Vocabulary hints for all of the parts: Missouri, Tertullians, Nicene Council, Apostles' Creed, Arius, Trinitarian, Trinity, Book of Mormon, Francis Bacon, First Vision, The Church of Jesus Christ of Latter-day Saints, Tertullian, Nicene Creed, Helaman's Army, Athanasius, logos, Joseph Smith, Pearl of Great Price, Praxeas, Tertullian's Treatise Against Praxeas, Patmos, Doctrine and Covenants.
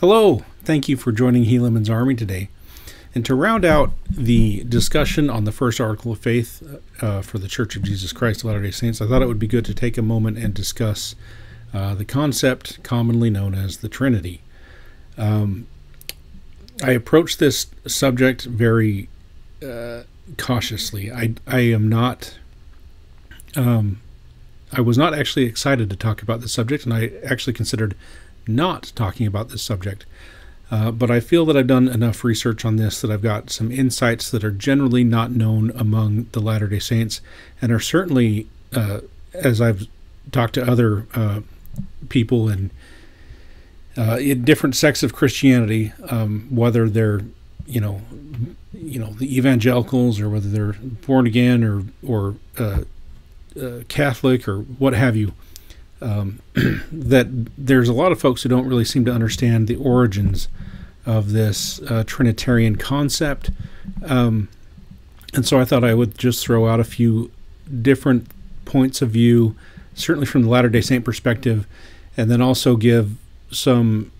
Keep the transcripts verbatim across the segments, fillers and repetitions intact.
Hello, thank you for joining Helaman's Army today. And to round out the discussion on the first article of faith uh, for the Church of Jesus Christ of Latter-day Saints, I thought it would be good to take a moment and discuss uh, the concept commonly known as the Trinity. Um, I approach this subject very uh, cautiously. I, I am not... Um, I was not actually excited to talk about this subject, and I actually considered not talking about this subject, uh, but I feel that I've done enough research on this that I've got some insights that are generally not known among the Latter-day Saints, and are certainly, uh, as I've talked to other uh, people in, uh, in different sects of Christianity, um, whether they're you know, you know the evangelicals, or whether they're born again, or or uh, uh, Catholic, or what have you. Um, that there's a lot of folks who don't really seem to understand the origins of this uh, Trinitarian concept. Um, and so I thought I would just throw out a few different points of view, certainly from the Latter-day Saint perspective, and then also give some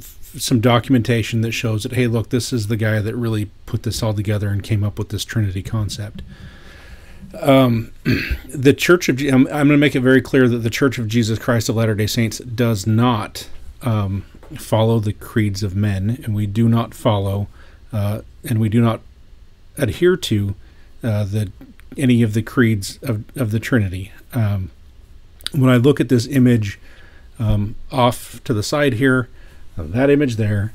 some documentation that shows that, hey, look, this is the guy that really put this all together and came up with this Trinity concept. Um, the Church of, I'm, I'm going to make it very clear that the Church of Jesus Christ of Latter-day Saints does not um, follow the creeds of men, and we do not follow, uh, and we do not adhere to uh, the any of the creeds of, of the Trinity. Um, when I look at this image um, off to the side here, that image there,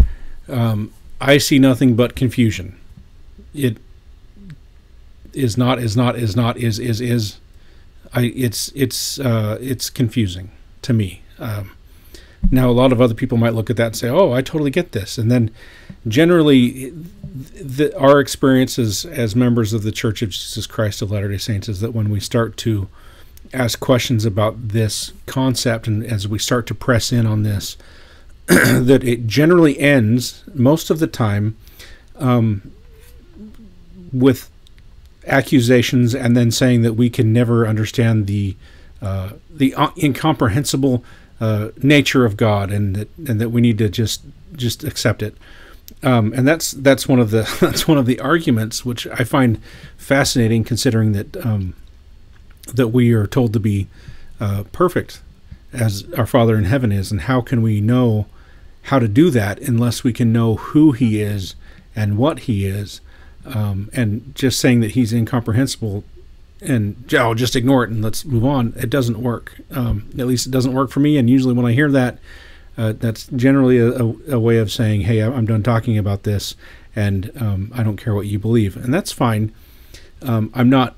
um, I see nothing but confusion. It is not is not is not is is is I it's it's uh it's confusing to me. Um now a lot of other people might look at that and say, oh, I totally get this, and then generally the, our experiences as members of the Church of Jesus Christ of Latter-day Saints is that when we start to ask questions about this concept, and as we start to press in on this, that it generally ends most of the time um with accusations, and then saying that we can never understand the uh, the incomprehensible uh, nature of God, and that and that we need to just just accept it. Um, and that's that's one of the that's one of the arguments which I find fascinating, considering that um, that we are told to be uh, perfect as our Father in heaven is, and how can we know how to do that unless we can know who He is and what He is? Um, and just saying that He's incomprehensible and oh, just ignore it and let's move on, it doesn't work. Um, at least it doesn't work for me, and usually when I hear that, uh, that's generally a, a way of saying, hey, I'm done talking about this, and um, I don't care what you believe. And that's fine. Um, I'm not,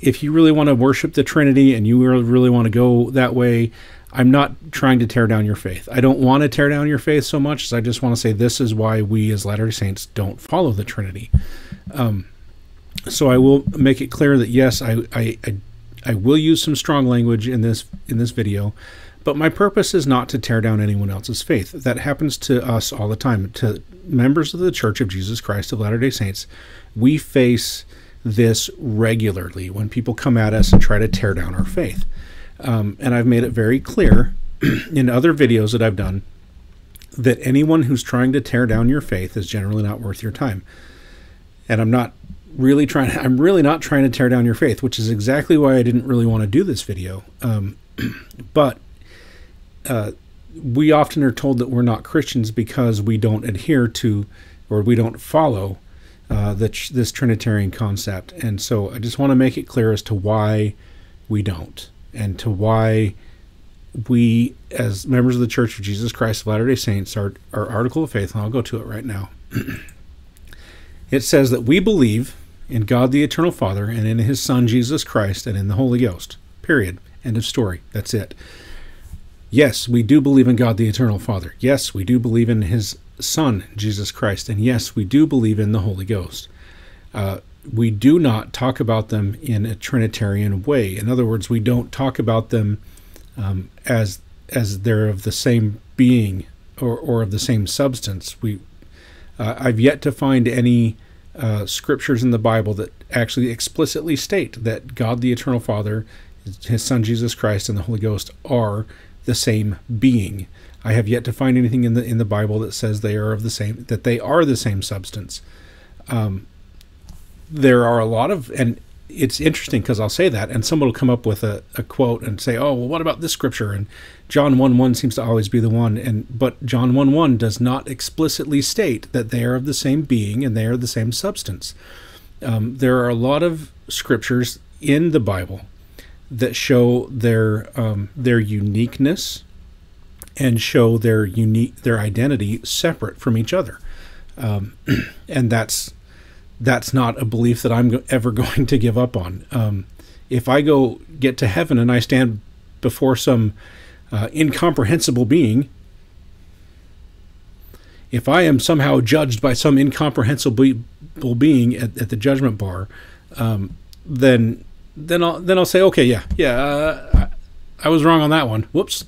if you really want to worship the Trinity and you really want to go that way, I'm not trying to tear down your faith. I don't want to tear down your faith so much as I just want to say this is why we as Latter-day Saints don't follow the Trinity. Um, so I will make it clear that yes, I, I, I, I will use some strong language in this in this video, but my purpose is not to tear down anyone else's faith. That happens to us all the time. To members of the Church of Jesus Christ of Latter-day Saints, we face this regularly when people come at us and try to tear down our faith. Um, and I've made it very clear in other videos that I've done that anyone who's trying to tear down your faith is generally not worth your time. And I'm not really trying, I'm really not trying to tear down your faith, which is exactly why I didn't really want to do this video. Um, but uh, we often are told that we're not Christians because we don't adhere to, or we don't follow uh, the, this Trinitarian concept. And so I just want to make it clear as to why we don't, and to why we as members of the Church of Jesus Christ of Latter-day Saints, our, our article of faith, and I'll go to it right now. It says that we believe in God the Eternal Father, and in His Son Jesus Christ, and in the Holy Ghost. Period. End of story. That's it. Yes, we do believe in God the Eternal Father. Yes, we do believe in His Son Jesus Christ. And yes, we do believe in the Holy Ghost. Uh, we do not talk about them in a Trinitarian way. In other words, we don't talk about them um, as as they're of the same being, or, or of the same substance. We Uh, I've yet to find any uh, scriptures in the Bible that actually explicitly state that God the Eternal Father, His Son Jesus Christ, and the Holy Ghost are the same being. I have yet to find anything in the in the Bible that says they are of the same that they are the same substance. Um, there are a lot of, and it's interesting because I'll say that, and someone will come up with a, a quote and say, "Oh, well, what about this scripture?" And John one one seems to always be the one, and but John one one does not explicitly state that they are of the same being and they are the same substance. Um, there are a lot of scriptures in the Bible that show their um, their uniqueness and show their unique their identity separate from each other, um, and that's that's not a belief that I'm ever going to give up on. Um, if I go get to heaven and I stand before some uh, incomprehensible being, if I am somehow judged by some incomprehensible being at, at the judgment bar, um, then. Then I'll then I'll say, okay, yeah, yeah, uh, I was wrong on that one. Whoops.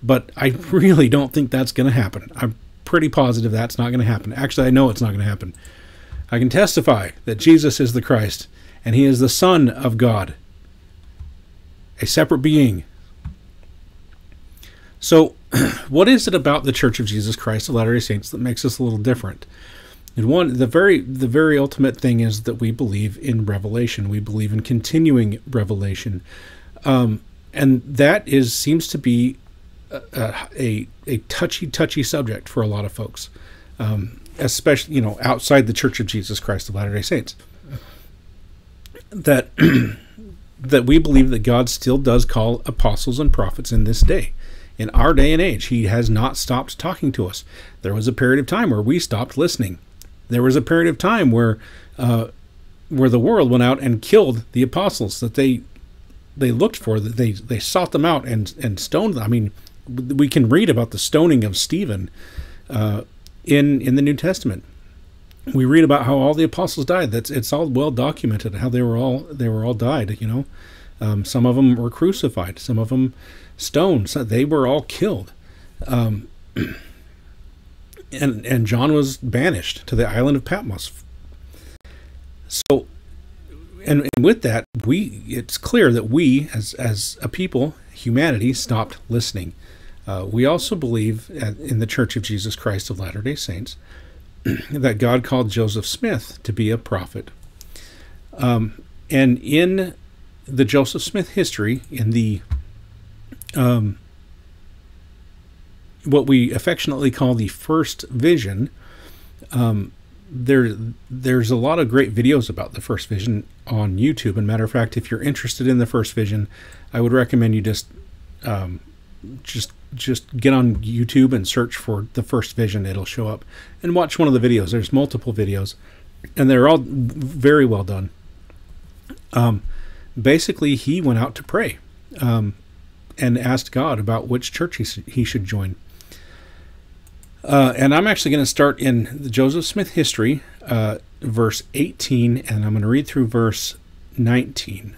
But I really don't think that's going to happen. I'm pretty positive that's not going to happen. Actually, I know it's not going to happen. I can testify that Jesus is the Christ, and he is the Son of God, a separate being. So what is it about the Church of Jesus Christ of Latter-day Saints that makes us a little different? And one, the very, the very ultimate thing is that we believe in revelation. We believe in continuing revelation, um, and that is seems to be a, a a touchy, touchy subject for a lot of folks, um, especially you know outside the Church of Jesus Christ of Latter-day Saints. That that we believe that God still does call apostles and prophets in this day. In our day and age, he has not stopped talking to us. There was a period of time where we stopped listening. There was a period of time where, uh, where the world went out and killed the apostles that they, they looked for. That they they sought them out and and stoned them. I mean, we can read about the stoning of Stephen, uh, in in the New Testament. We read about how all the apostles died. That's it's all well documented how they were all they were all died. You know, um, some of them were crucified. Some of them stoned. So they were all killed. Um, And, and John was banished to the island of Patmos. So, and, and with that, we it's clear that we, as, as a people, humanity, stopped listening. Uh, we also believe at, in the Church of Jesus Christ of Latter-day Saints that God called Joseph Smith to be a prophet. Um, and in the Joseph Smith history, in the... Um, what we affectionately call the First Vision, um, there, there's a lot of great videos about the First Vision on YouTube. And matter of fact, if you're interested in the First Vision, I would recommend you just, um, just, just get on YouTube and search for the First Vision. It'll show up, and watch one of the videos. There's multiple videos, and they're all very well done. Um, basically, he went out to pray, um, and asked God about which church he he should join. Uh, and I'm actually going to start in the Joseph Smith history, uh, verse eighteen, and I'm going to read through verse nineteen.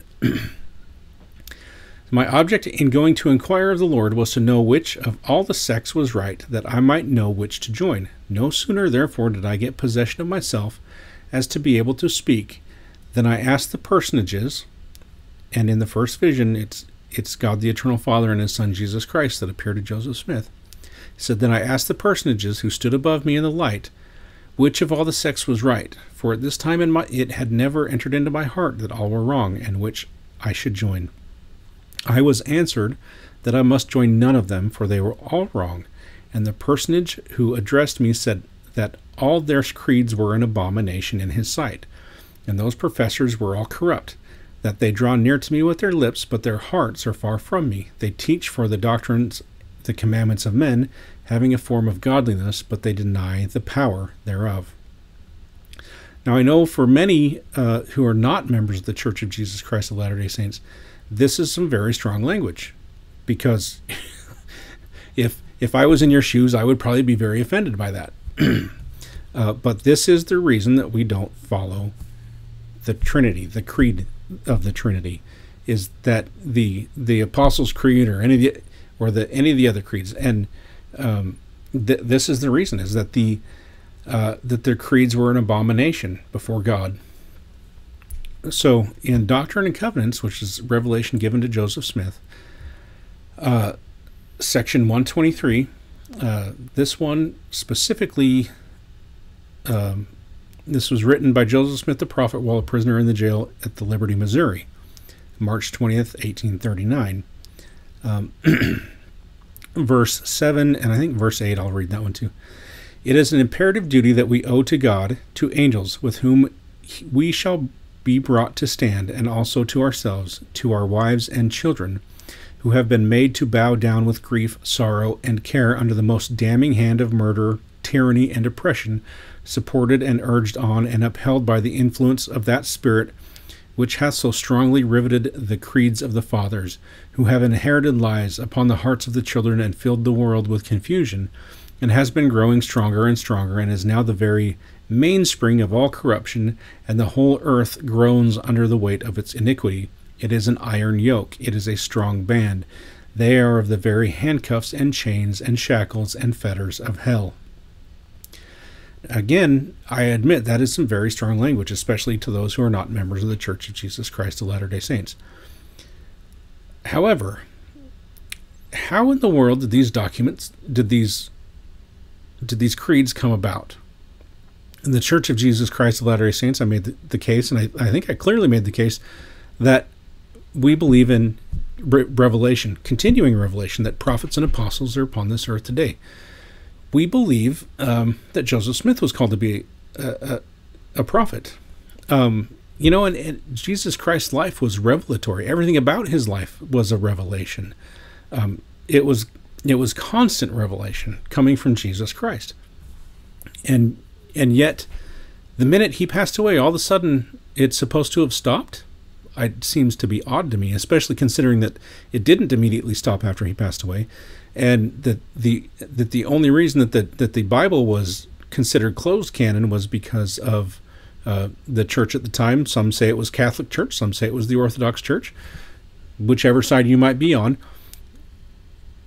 My object in going to inquire of the Lord was to know which of all the sects was right, that I might know which to join. No sooner, therefore, did I get possession of myself as to be able to speak, than I asked the personages, and in the First Vision, it's, it's God the Eternal Father and His Son Jesus Christ that appeared to Joseph Smith. He said, then I asked the personages who stood above me in the light, which of all the sects was right? For at this time in my, it had never entered into my heart that all were wrong, and which I should join. I was answered that I must join none of them, for they were all wrong. And the personage who addressed me said that all their creeds were an abomination in his sight, and those professors were all corrupt, that they draw near to me with their lips, but their hearts are far from me. They teach for the doctrines the commandments of men, having a form of godliness, but they deny the power thereof. Now I know for many uh, who are not members of the Church of Jesus Christ of Latter-day Saints, this is some very strong language, because if if I was in your shoes, I would probably be very offended by that. uh, but this is the reason that we don't follow the Trinity, the creed of the Trinity, is that the the Apostles' Creed or any of the or the any of the other creeds, and um, th this is the reason, is that the uh, that their creeds were an abomination before God. So in Doctrine and Covenants, which is revelation given to Joseph Smith, uh, section one twenty-three, Uh, this one specifically, um, this was written by Joseph Smith the prophet while a prisoner in the jail at the Liberty, Missouri, March twentieth, eighteen thirty-nine. Um, verse seven, and I think verse eight, I'll read that one too. It is an imperative duty that we owe to God, to angels, with whom we shall be brought to stand, and also to ourselves, to our wives and children, who have been made to bow down with grief, sorrow, and care under the most damning hand of murder, tyranny, and oppression, supported and urged on and upheld by the influence of that spirit which hath so strongly riveted the creeds of the fathers, who have inherited lies upon the hearts of the children and filled the world with confusion, and has been growing stronger and stronger, and is now the very mainspring of all corruption, and the whole earth groans under the weight of its iniquity. It is an iron yoke. It is a strong band. They are of the very handcuffs and chains and shackles and fetters of hell. Again, I admit that is some very strong language, especially to those who are not members of the Church of Jesus Christ of Latter-day Saints. However, how in the world did these documents, did these, did these creeds come about? In the Church of Jesus Christ of Latter-day Saints, I made the, the case, and I, I think I clearly made the case, that we believe in re revelation, continuing revelation, that prophets and apostles are upon this earth today. We believe um, that Joseph Smith was called to be a, a, a prophet. Um, you know, and, and Jesus Christ's life was revelatory. Everything about his life was a revelation. Um, it was it was constant revelation coming from Jesus Christ. And and yet, the minute he passed away, all of a sudden, it's supposed to have stopped. It seems to be odd to me, especially considering that it didn't immediately stop after he passed away, and that the that the only reason that the, that the Bible was considered closed canon was because of uh, the church at the time. Some say it was Catholic Church, some say it was the Orthodox Church, whichever side you might be on,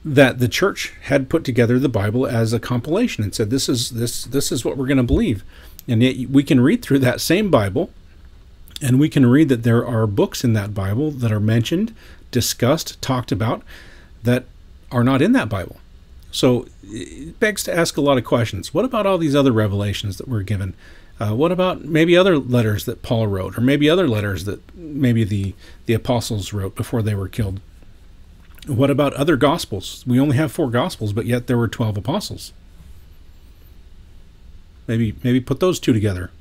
that the church had put together the Bible as a compilation and said, this is, this, this is what we're going to believe. And yet we can read through that same Bible, and we can read that there are books in that Bible that are mentioned, discussed, talked about, that are not in that Bible. So it begs to ask a lot of questions. What about all these other revelations that were given? Uh, what about maybe other letters that Paul wrote, or maybe other letters that maybe the, the apostles wrote before they were killed? What about other gospels? We only have four gospels, but yet there were twelve apostles. Maybe, maybe put those two together.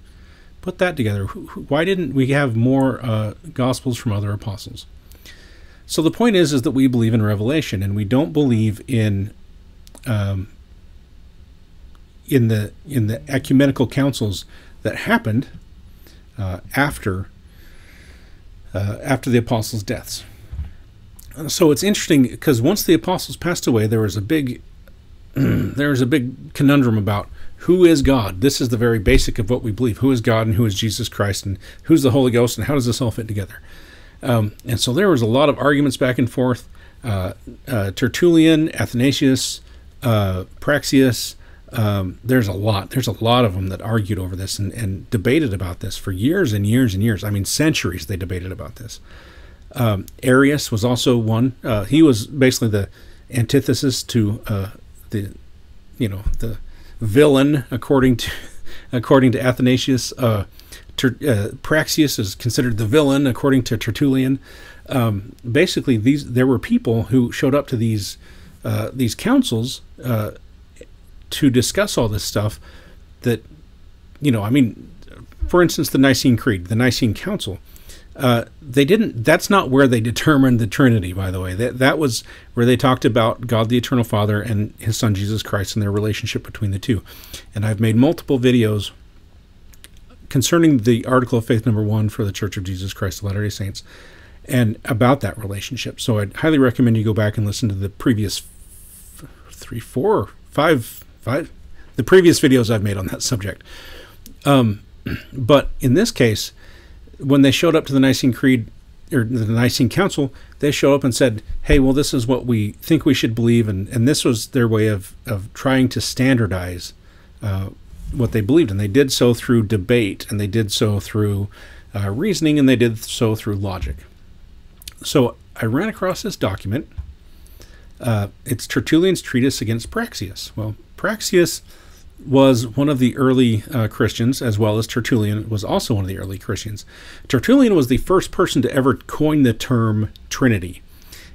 Put that together. Why didn't we have more uh, Gospels from other apostles? So the point is, is that we believe in revelation, and we don't believe in um, in the in the ecumenical councils that happened uh, after uh, after the apostles' deaths. So it's interesting, because once the apostles passed away, there was a big there was a big conundrum about who is God. This is the very basic of what we believe. Who is God, and who is Jesus Christ, and who's the Holy Ghost, and how does this all fit together? Um, and so there was a lot of arguments back and forth. Uh, uh, Tertullian, Athanasius, uh, Praxeas, um, there's a lot. There's a lot of them that argued over this and, and debated about this for years and years and years. I mean, centuries they debated about this. Um, Arius was also one. Uh, he was basically the antithesis to uh, the, you know, the villain, according to according to Athanasius. Uh, Ter, uh, Praxeas is considered the villain, according to Tertullian. Um, basically, these there were people who showed up to these uh, these councils uh, to discuss all this stuff. That, you know, I mean, for instance, the Nicene Creed, the Nicene Council. Uh, they didn't. That's not where they determined the Trinity, by the way. That that was where they talked about God, the Eternal Father, and His Son Jesus Christ, and their relationship between the two. And I've made multiple videos concerning the Article of Faith number one for the Church of Jesus Christ of Latter-day Saints, and about that relationship. So I'd highly recommend you go back and listen to the previous f three, four, five, five, the previous videos I've made on that subject. Um, but in this case, when they showed up to the Nicene Creed, or the Nicene Council, they showed up and said, hey, well, this is what we think we should believe, and, and this was their way of, of trying to standardize uh, what they believed, and they did so through debate, and they did so through uh, reasoning, and they did so through logic. So I ran across this document Uh, it's Tertullian's Treatise Against Praxeas. Well, Praxeas was one of the early uh, Christians, as well as Tertullian was also one of the early Christians. Tertullian was the first person to ever coin the term Trinity.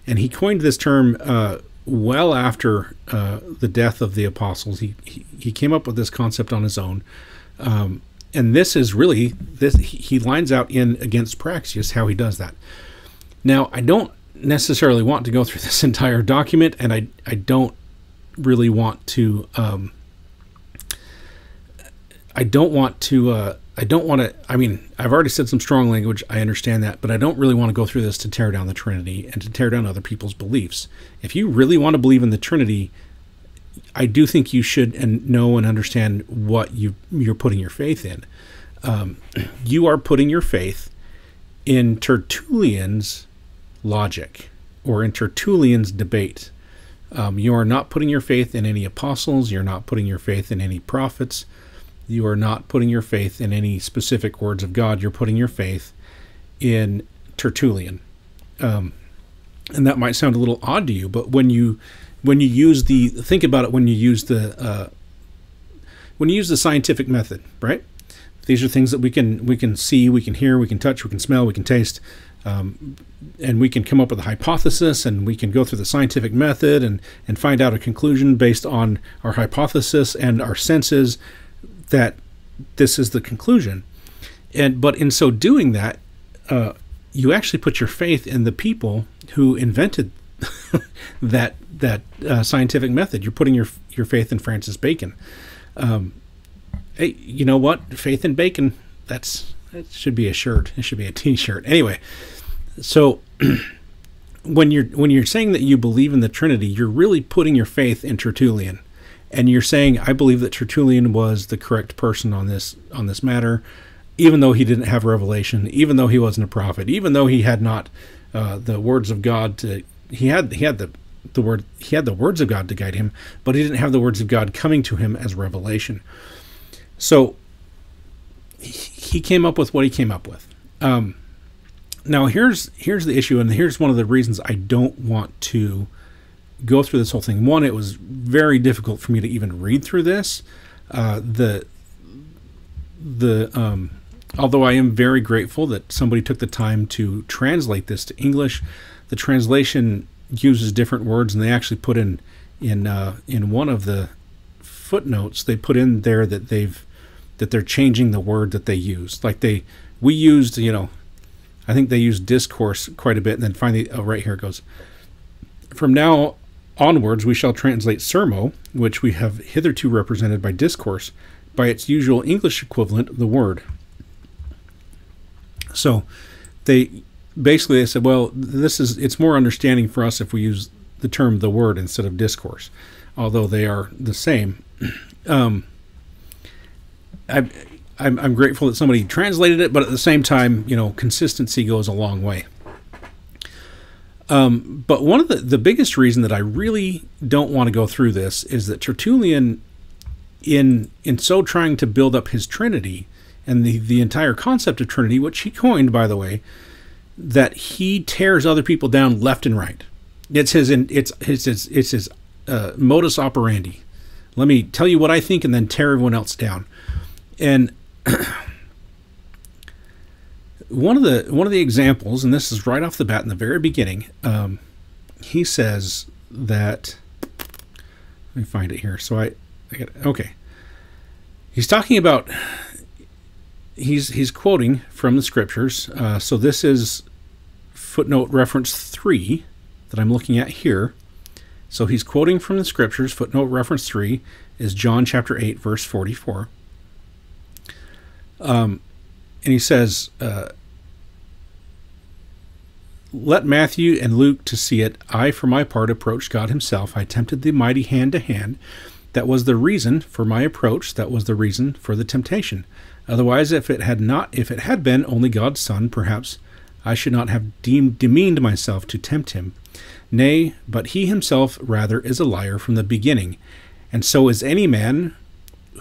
And he coined this term uh, well after uh, the death of the apostles. He, he, he came up with this concept on his own. Um, and this is really, this he lines out in Against Praxeas how he does that. Now, I don't necessarily want to go through this entire document, and I, I don't really want to... Um, I don't want to, uh, I don't want to, I mean, I've already said some strong language, I understand that, but I don't really want to go through this to tear down the Trinity and to tear down other people's beliefs. If you really want to believe in the Trinity, I do think you should and know and understand what you, you're putting your faith in. Um, you are putting your faith in Tertullian's logic or in Tertullian's debate. Um, you are not putting your faith in any apostles. You're not putting your faith in any prophets. You are not putting your faith in any specific words of God. You're putting your faith in Tertullian. Um, and that might sound a little odd to you, but when you when you use the, think about it when you use the, uh, when you use the scientific method, right? These are things that we can, we can see, we can hear, we can touch, we can smell, we can taste, um, and we can come up with a hypothesis, and we can go through the scientific method and, and find out a conclusion based on our hypothesis and our senses, that this is the conclusion. And but in so doing that, uh, you actually put your faith in the people who invented that that uh, scientific method. You're putting your your faith in Francis Bacon. Um, hey, you know what? Faith in Bacon. That's that should be a shirt. It should be a T-shirt. Anyway, so when you're when you're saying that you believe in the Trinity, you're really putting your faith in Tertullian. And you're saying, I believe that Tertullian was the correct person on this on this matter, even though he didn't have revelation, even though he wasn't a prophet, even though he had not uh, the words of God to he had he had the the word he had the words of God to guide him, but he didn't have the words of God coming to him as revelation. So he came up with what he came up with. Um, now here's here's the issue, and here's one of the reasons I don't want to go through this whole thing. One, it was very difficult for me to even read through this. Uh, the the um, although I am very grateful that somebody took the time to translate this to English, the translation uses different words, and they actually put in in uh, in one of the footnotes they put in there that they've that they're changing the word that they used. Like they we used, you know, I think they used discourse quite a bit, and then finally, oh, right here it goes. From now onwards, we shall translate sermo, which we have hitherto represented by discourse, by its usual English equivalent, the word. So they basically they said, well, this is it's more understanding for us if we use the term the word instead of discourse, although they are the same. Um, I, I'm, I'm grateful that somebody translated it, but at the same time, you know, consistency goes a long way. Um, but one of the, the biggest reason that I really don't want to go through this is that Tertullian, in in so trying to build up his Trinity and the, the entire concept of Trinity, which he coined, by the way, that he tears other people down left and right. It's his it's his it's, it's his uh, modus operandi. Let me tell you what I think and then tear everyone else down. And One of the one of the examples, and this is right off the bat in the very beginning, um, he says that. Let me find it here. So I, I got it. Okay. He's talking about. He's he's quoting from the scriptures. Uh, so this is footnote reference three that I'm looking at here. So he's quoting from the scriptures. Footnote reference three is John chapter eight verse forty-four. Um, and he says. Uh, Let Matthew and Luke to see it. I, for my part, approached God himself. I tempted the mighty hand to hand. That was the reason for my approach. That was the reason for the temptation. Otherwise, if it had not, if it had been only God's Son, perhaps I should not have deemed, demeaned myself to tempt him. Nay, but he himself rather is a liar from the beginning. And so is any man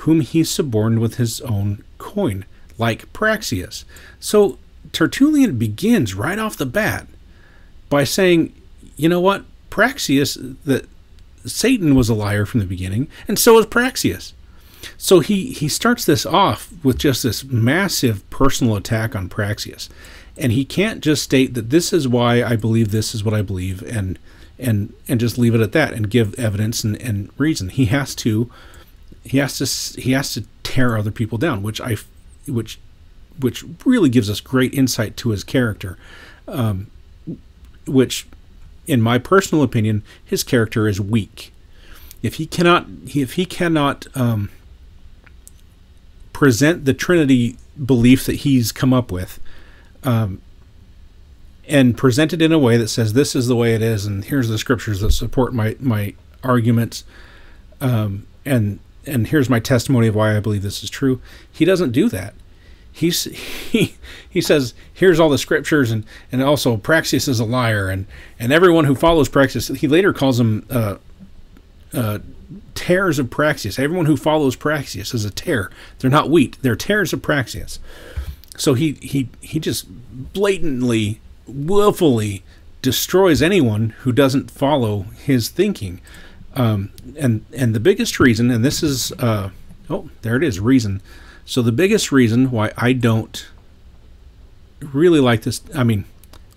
whom he suborned with his own coin, like Praxeas. So Tertullian begins right off the bat by saying, you know what, Praxeas, that Satan was a liar from the beginning, and so was Praxeas. So he, he starts this off with just this massive personal attack on Praxeas. And he can't just state that this is why I believe this is what I believe and and and just leave it at that and give evidence and, and reason. He has to he has to he has to tear other people down, which I which which really gives us great insight to his character, um, which in my personal opinion, his character is weak. If he cannot if he cannot um, present the Trinity belief that he's come up with, Um, and present it in a way that says this is the way it is, and here's the scriptures that support my my arguments, um, and and here's my testimony of why I believe this is true. He doesn't do that. He's, he he says here's all the scriptures, and and also Praxeas is a liar, and and everyone who follows Praxeas. He later calls him uh, uh, tares of Praxeas. Everyone who follows Praxeas is a tare. They're not wheat. They're tares of Praxeas. So he, he, he just blatantly, willfully destroys anyone who doesn't follow his thinking. Um, and, and the biggest reason, and this is, uh, oh, there it is, reason. So the biggest reason why I don't really like this, I mean,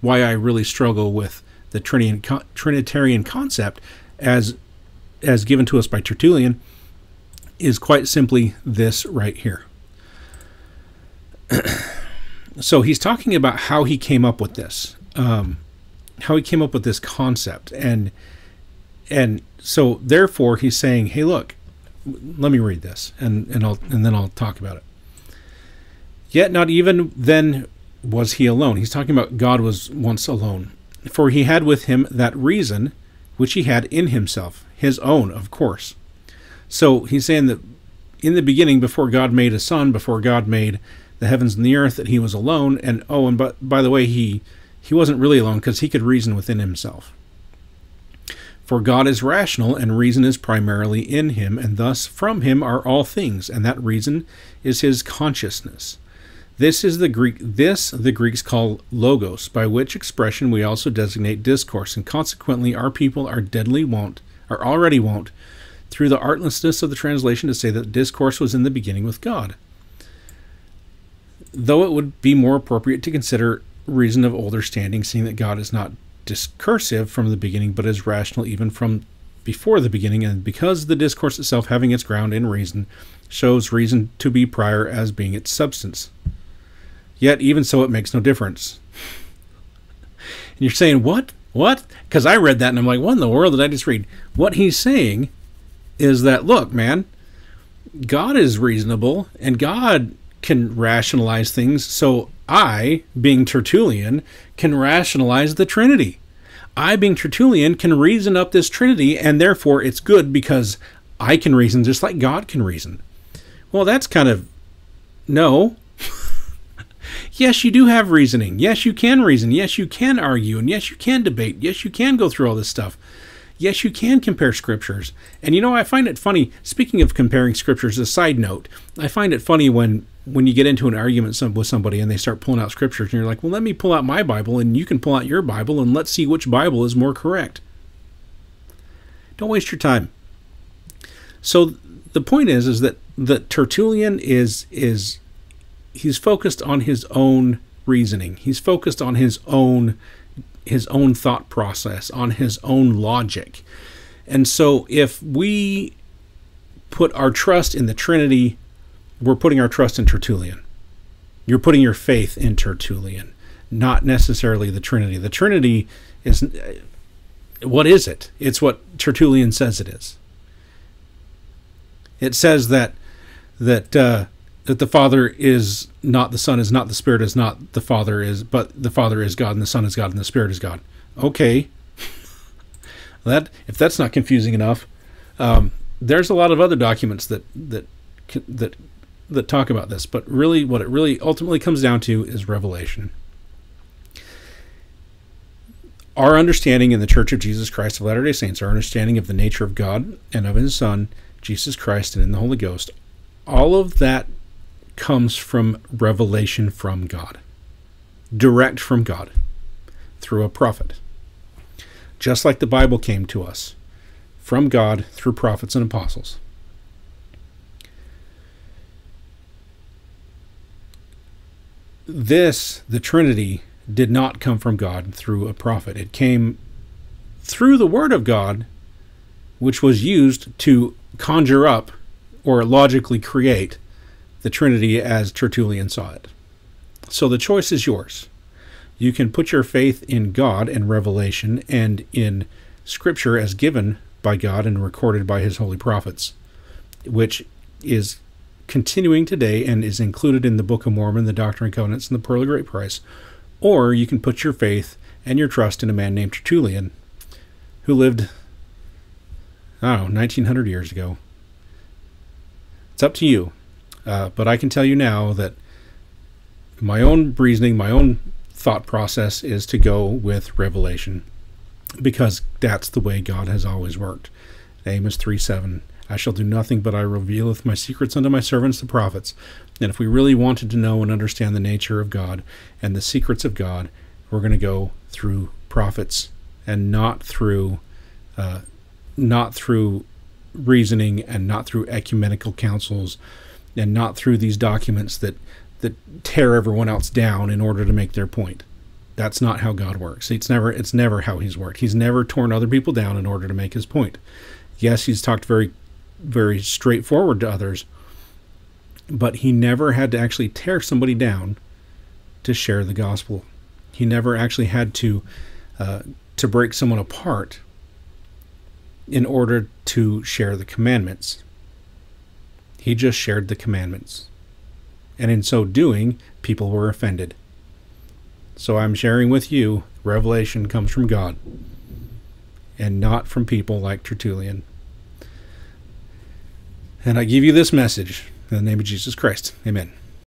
why I really struggle with the Trinity, Trinitarian concept as, as given to us by Tertullian is quite simply this right here. So he's talking about how he came up with this, um, how he came up with this concept. And, and so therefore he's saying, hey, look, let me read this and, and I'll, and then I'll talk about it. Yet not even then was he alone. He's talking about God was once alone, for he had with him that reason which he had in himself, his own, of course. So he's saying that in the beginning, before God made a son, before God made the heavens and the earth, that he was alone. And oh, and but by the way, he he wasn't really alone, because he could reason within himself. For God is rational, and reason is primarily in him, and thus from him are all things, and that reason is his consciousness. This is the Greek this the Greeks call logos, by which expression we also designate discourse, and consequently our people are deadly wont, are already wont, through the artlessness of the translation, to say that discourse was in the beginning with God, though it would be more appropriate to consider reason of older standing, seeing that God is not discursive from the beginning, but is rational even from before the beginning, and because the discourse itself, having its ground in reason, shows reason to be prior as being its substance. Yet even so, it makes no difference. And you're saying, what? What? Because I read that, and I'm like, what in the world did I just read? What he's saying is that, look, man, God is reasonable, and God can rationalize things, so I, being Tertullian, can rationalize the Trinity. I, being Tertullian, can reason up this Trinity, and therefore it's good because I can reason just like God can reason. Well, that's kind of... no. Yes, you do have reasoning. Yes, you can reason. Yes, you can argue. And yes, you can debate. Yes, you can go through all this stuff. Yes, you can compare scriptures. And you know, I find it funny, speaking of comparing scriptures, a side note, I find it funny when when you get into an argument with somebody and they start pulling out scriptures, and you're like, well, let me pull out my Bible, and you can pull out your Bible, and let's see which Bible is more correct. Don't waste your time. So the point is, is that the Tertullian is, is he's focused on his own reasoning. He's focused on his own his own thought process, on his own logic. And so if we put our trust in the Trinity, we're putting our trust in Tertullian. You're putting your faith in Tertullian, not necessarily the Trinity. The Trinity is, what is it? It's what Tertullian says it is. It says that that uh, that the Father is not, the Son is not, the Spirit is not, the Father is, but the Father is God, and the Son is God, and the Spirit is God. Okay. That, if that's not confusing enough, um, there's a lot of other documents that that that that talk about this, but really what it really ultimately comes down to is revelation. Our understanding in the Church of Jesus Christ of Latter-day Saints, our understanding of the nature of God and of his Son, Jesus Christ, and in the Holy Ghost, all of that comes from revelation from God, direct from God, through a prophet. just like the Bible came to us from God through prophets and apostles. This, the Trinity, did not come from God through a prophet. It came through the Word of God, which was used to conjure up or logically create the Trinity as Tertullian saw it. So the choice is yours. You can put your faith in God and revelation and in Scripture as given by God and recorded by His holy prophets, which is continuing today and is included in the Book of Mormon, the Doctrine and Covenants, and the Pearl of Great Price. Or you can put your faith and your trust in a man named Tertullian, who lived, I don't know, nineteen hundred years ago. It's up to you. Uh, but I can tell you now that my own reasoning, my own thought process is to go with revelation, because that's the way God has always worked. Amos three seven, I shall do nothing but I revealeth my secrets unto my servants the prophets. And if we really wanted to know and understand the nature of God and the secrets of God, we're going to go through prophets and not through, uh, not through reasoning and not through ecumenical councils and not through these documents that that tear everyone else down in order to make their point. That's not how God works. It's never, it's never how He's worked. He's never torn other people down in order to make His point. Yes, He's talked very, very straightforward to others, but He never had to actually tear somebody down to share the gospel. He never actually had to uh, to break someone apart in order to share the commandments. He just shared the commandments. And in so doing, people were offended. So I'm sharing with you, revelation comes from God and not from people like Tertullian. And I give you this message in the name of Jesus Christ. Amen.